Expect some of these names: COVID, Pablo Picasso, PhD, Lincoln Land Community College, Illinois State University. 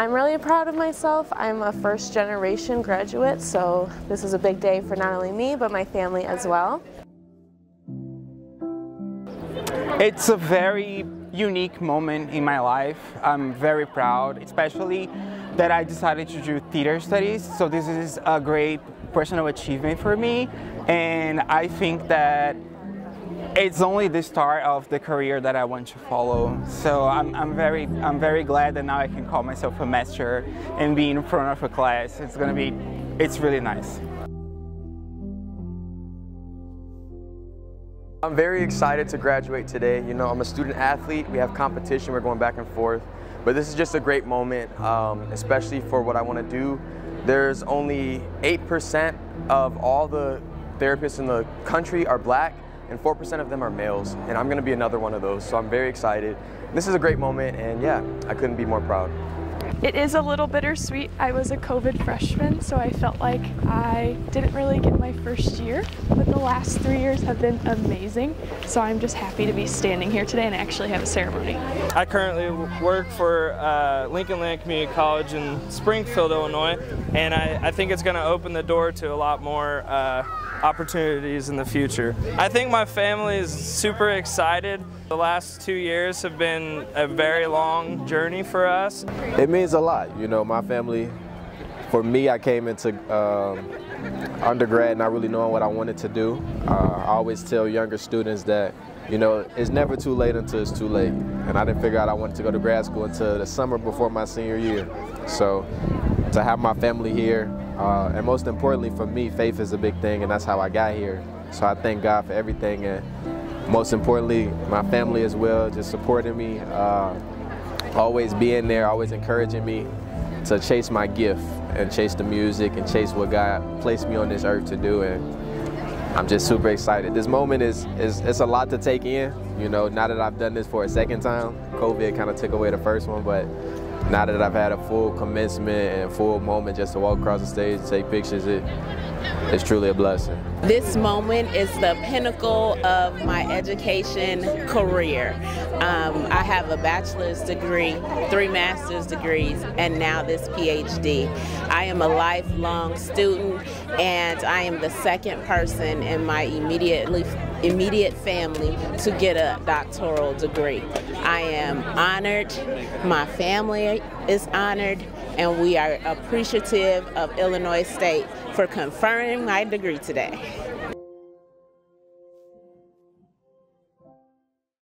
I'm really proud of myself. I'm a first-generation graduate, so this is a big day for not only me, but my family as well. It's a very unique moment in my life. I'm very proud, especially that I decided to do theater studies. So this is a great personal achievement for me, and I think that it's only the start of the career that I want to follow. So I'm very glad that now I can call myself a master and be in front of a class. It's really nice. I'm very excited to graduate today. You know, I'm a student athlete. We have competition. We're going back and forth. But this is just a great moment, especially for what I want to do. There's only 8% of all the therapists in the country are black, and 4% of them are males. And I'm going to be another one of those, so I'm very excited. This is a great moment, and yeah, I couldn't be more proud. It is a little bittersweet. I was a COVID freshman, so I felt like I didn't really get my first year, but the last 3 years have been amazing, so I'm just happy to be standing here today and actually have a ceremony. I currently work for Lincoln Land Community College in Springfield, Illinois, and I think it's going to open the door to a lot more opportunities in the future. I think my family is super excited. The last 2 years have been a very long journey for us. It means a lot, you know, my family. For me, I came into undergrad not really knowing what I wanted to do. I always tell younger students that, you know, it's never too late until it's too late. And I didn't figure out I wanted to go to grad school until the summer before my senior year. So to have my family here, and most importantly for me, faith is a big thing, and that's how I got here. So I thank God for everything, and most importantly, my family as well, just supporting me, always being there, always encouraging me to chase my gift and chase the music and chase what God placed me on this earth to do. And I'm just super excited. This moment it's a lot to take in, you know, now that I've done this for a second time. COVID kind of took away the first one, but now that I've had a full commencement and full moment just to walk across the stage and take pictures, it's truly a blessing. This moment is the pinnacle of my education career. I have a bachelor's degree, 3 master's degrees, and now this PhD. I am a lifelong student, and I am the second person in my immediate family to get a doctoral degree. I am honored, my family is honored, and we are appreciative of Illinois State for conferring my degree today.